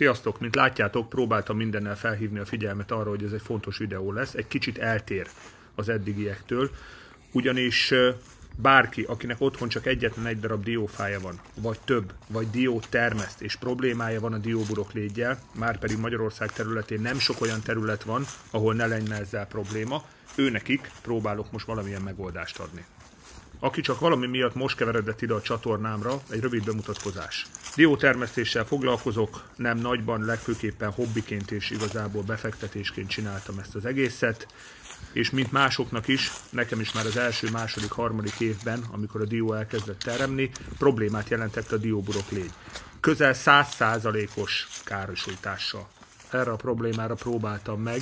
Sziasztok! Mint látjátok, próbáltam mindennel felhívni a figyelmet arra, hogy ez egy fontos videó lesz. Egy kicsit eltér az eddigiektől, ugyanis bárki, akinek otthon csak egyetlen egy darab diófája van, vagy több, vagy diót termeszt, és problémája van a dióburoklégyel, márpedig Magyarország területén nem sok olyan terület van, ahol ne lenne ezzel probléma, őnekik próbálok most valamilyen megoldást adni. Aki csak valami miatt most keveredett ide a csatornámra, egy rövid bemutatkozás. Diótermesztéssel foglalkozok, nem nagyban, legfőképpen hobbiként és igazából befektetésként csináltam ezt az egészet, és mint másoknak is, nekem is már az első, második, harmadik évben, amikor a dió elkezdett teremni, problémát jelentett a dióburoklégy. Közel 100%-os károsítással. Erre a problémára próbáltam meg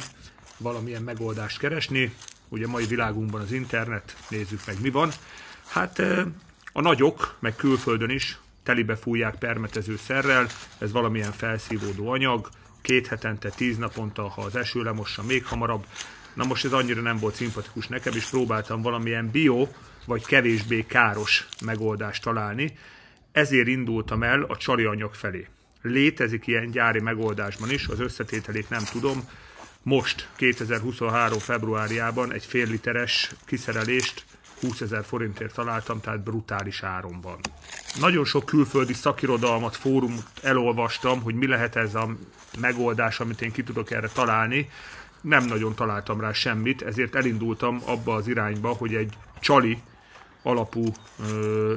valamilyen megoldást keresni, ugye mai világunkban az internet, nézzük meg mi van. Hát a nagyok, meg külföldön is telibe fújják permetezőszerrel, ez valamilyen felszívódó anyag, 2 hetente, 10 naponta, ha az eső lemossa, még hamarabb. Na most ez annyira nem volt szimpatikus nekem, és próbáltam valamilyen bio, vagy kevésbé káros megoldást találni, ezért indultam el a csali anyag felé. Létezik ilyen gyári megoldásban is, az összetételét nem tudom. Most, 2023. februárjában egy fél literes kiszerelést 20 000 forintért találtam, tehát brutális áron van. Nagyon sok külföldi szakirodalmat, fórumot elolvastam, hogy mi lehet ez a megoldás, amit én ki tudok erre találni. Nem nagyon találtam rá semmit, ezért elindultam abba az irányba, hogy egy csali alapú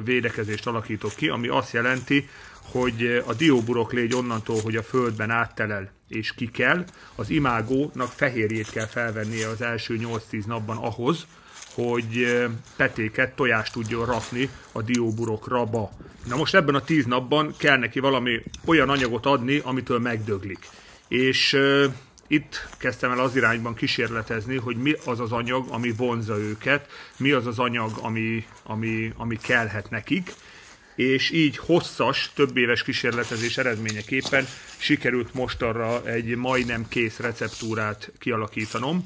védekezést alakítok ki, ami azt jelenti, hogy a dióburoklégy onnantól, hogy a földben áttelel és kikel, az imágónak fehérjét kell felvennie az első 8-10 napban ahhoz, hogy petéket, tojást tudjon rakni a dióburokraba. Na most ebben a 10 napban kell neki valami olyan anyagot adni, amitől megdöglik. És itt kezdtem el az irányban kísérletezni, hogy mi az az anyag, ami vonzza őket, mi az az anyag, ami kellhet nekik, és így hosszas, több éves kísérletezés eredményeképpen sikerült mostanra egy majdnem kész receptúrát kialakítanom.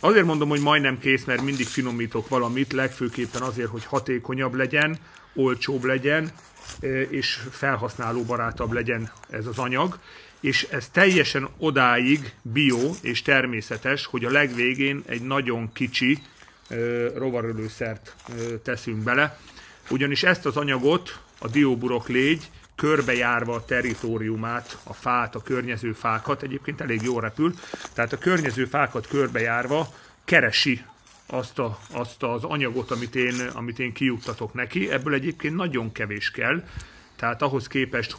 Azért mondom, hogy majdnem kész, mert mindig finomítok valamit, legfőképpen azért, hogy hatékonyabb legyen, olcsóbb legyen, és felhasználóbarátabb legyen ez az anyag. És ez teljesen odáig bio és természetes, hogy a legvégén egy nagyon kicsi rovarölőszert teszünk bele, ugyanis ezt az anyagot a dióburoklégy körbejárva a territóriumát, a fát, a környező fákat, egyébként elég jól repül, tehát a környező fákat körbejárva keresi azt az anyagot, amit én kijuttatok neki. Ebből egyébként nagyon kevés kell, tehát ahhoz képest,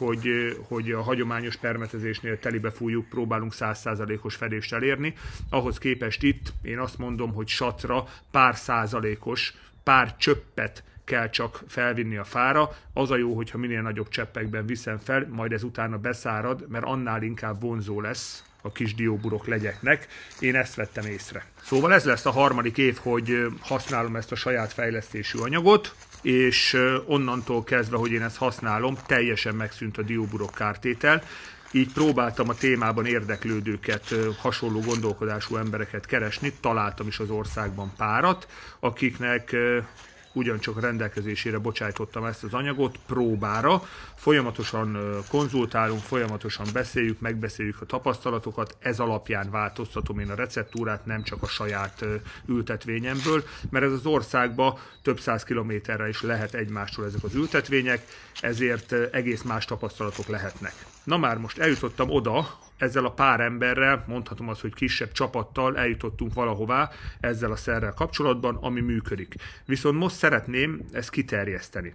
hogy a hagyományos permetezésnél telibe fújjuk, próbálunk 100%-os fedést elérni, ahhoz képest itt én azt mondom, hogy satra pár százalékos, pár csöppet kell csak felvinni a fára, az a jó, hogyha minél nagyobb cseppekben viszem fel, majd ez utána beszárad, mert annál inkább vonzó lesz a kis dióburok legyeknek. Én ezt vettem észre. Szóval ez lesz a harmadik év, hogy használom ezt a saját fejlesztésű anyagot, és onnantól kezdve, hogy én ezt használom, teljesen megszűnt a dióburok kártétel. Így próbáltam a témában érdeklődőket, hasonló gondolkodású embereket keresni, találtam is az országban párat, akiknek ugyancsak rendelkezésére bocsájtottam ezt az anyagot próbára. Folyamatosan konzultálunk, folyamatosan beszéljük, megbeszéljük a tapasztalatokat, ez alapján változtatom én a receptúrát, nem csak a saját ültetvényemből, mert ez az országba több száz kilométerre is lehet egymástól ezek az ültetvények, ezért egész más tapasztalatok lehetnek. Na már most eljutottam oda, ezzel a pár emberrel, mondhatom azt, hogy kisebb csapattal eljutottunk valahová ezzel a szerrel kapcsolatban, ami működik. Viszont most szeretném ezt kiterjeszteni.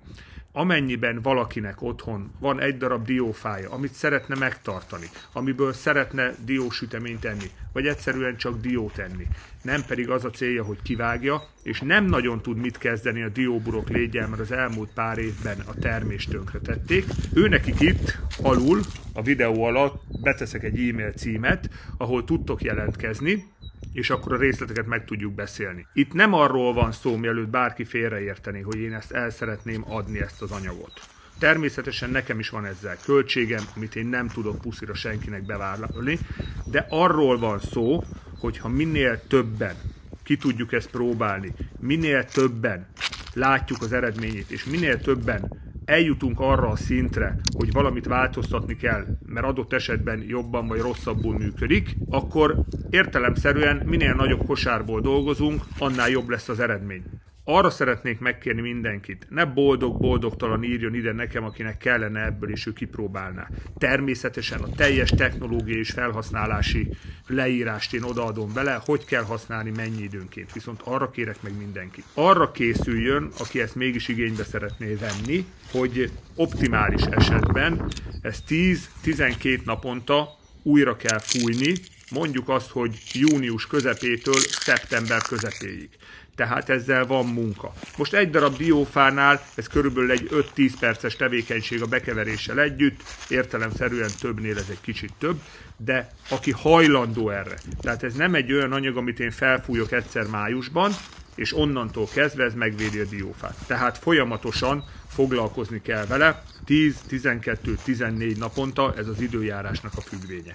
Amennyiben valakinek otthon van egy darab diófája, amit szeretne megtartani, amiből szeretne diósüteményt enni, vagy egyszerűen csak diót enni, nem pedig az a célja, hogy kivágja, és nem nagyon tud mit kezdeni a dióburoklégyel, mert az elmúlt pár évben a termést tönkretették. Őnekik itt alul a videó alatt beteszek egy e-mail címet, ahol tudtok jelentkezni, és akkor a részleteket meg tudjuk beszélni. Itt nem arról van szó, mielőtt bárki félreérteni, hogy én ezt el szeretném adni, ezt az anyagot. Természetesen nekem is van ezzel költségem, amit én nem tudok puszira senkinek bevállalni, de arról van szó, hogyha minél többen ki tudjuk ezt próbálni, minél többen látjuk az eredményét, és minél többen eljutunk arra a szintre, hogy valamit változtatni kell, mert adott esetben jobban vagy rosszabbul működik, akkor értelemszerűen minél nagyobb kosárból dolgozunk, annál jobb lesz az eredmény. Arra szeretnék megkérni mindenkit, ne boldog-boldogtalan írjon ide nekem, akinek kellene ebből, és ő kipróbálná. Természetesen a teljes technológiai és felhasználási leírást én odaadom vele, hogy kell használni mennyi időnként, viszont arra kérek meg mindenkit. Arra készüljön, aki ezt mégis igénybe szeretné venni, hogy optimális esetben ezt 10-12 naponta újra kell fújni, mondjuk azt, hogy június közepétől szeptember közepéig. Tehát ezzel van munka. Most egy darab diófánál ez körülbelül egy 5-10 perces tevékenység a bekeveréssel együtt, értelemszerűen többnél ez egy kicsit több, de aki hajlandó erre. Tehát ez nem egy olyan anyag, amit én felfújok egyszer májusban, és onnantól kezdve ez megvédi a diófát. Tehát folyamatosan foglalkozni kell vele, 10-12-14 naponta, ez az időjárásnak a függvénye.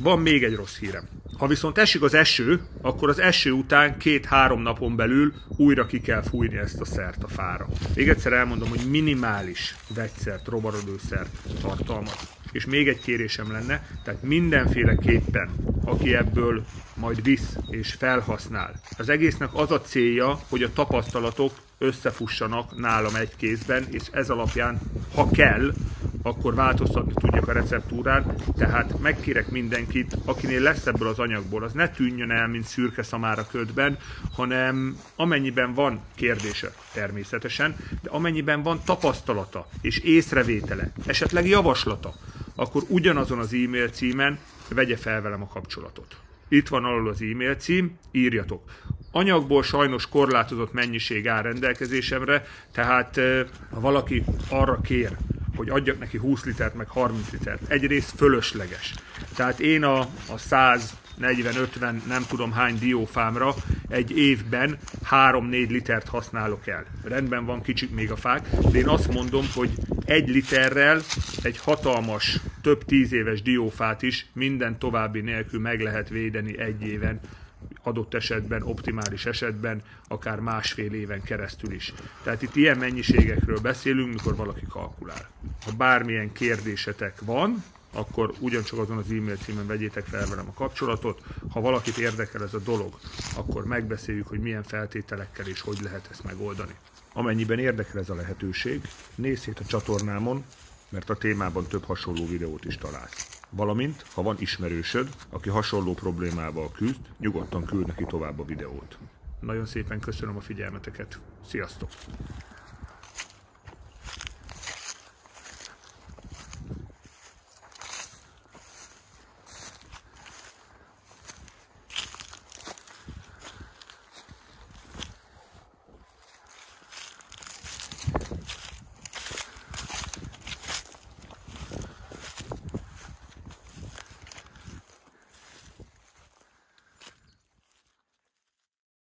Van még egy rossz hírem. Ha viszont esik az eső, akkor az eső után 2-3 napon belül újra ki kell fújni ezt a szert a fára. Még egyszer elmondom, hogy minimális vegyszert, rovarodőszert tartalmaz. És még egy kérésem lenne, tehát mindenféleképpen, aki ebből majd visz és felhasznál. Az egésznek az a célja, hogy a tapasztalatok összefussanak nálam egy kézben, és ez alapján, ha kell, akkor változtatni tudjak a receptúrán, tehát megkérek mindenkit, akinél lesz ebből az anyagból, az ne tűnjön el, mint szürke szamára ködben, hanem amennyiben van kérdése természetesen, de amennyiben van tapasztalata és észrevétele, esetleg javaslata, akkor ugyanazon az e-mail címen vegye fel velem a kapcsolatot. Itt van alul az e-mail cím, írjatok. Anyagból sajnos korlátozott mennyiség áll rendelkezésemre, tehát ha valaki arra kér, hogy adjak neki 20 litert, meg 30 litert. Egyrészt fölösleges. Tehát én a 140-50 nem tudom hány diófámra egy évben 3-4 litert használok el. Rendben van, kicsik még a fák, de én azt mondom, hogy egy literrel egy hatalmas, több 10 éves diófát is minden további nélkül meg lehet védeni egy éven, adott esetben, optimális esetben, akár 1,5 éven keresztül is. Tehát itt ilyen mennyiségekről beszélünk, mikor valaki kalkulál. Ha bármilyen kérdésetek van, akkor ugyancsak azon az e-mail címen vegyétek fel velem a kapcsolatot. Ha valakit érdekel ez a dolog, akkor megbeszéljük, hogy milyen feltételekkel és hogy lehet ezt megoldani. Amennyiben érdekel ez a lehetőség, nézz szét a csatornámon, mert a témában több hasonló videót is találsz. Valamint, ha van ismerősöd, aki hasonló problémával küzd, nyugodtan küld neki tovább a videót. Nagyon szépen köszönöm a figyelmeteket. Sziasztok!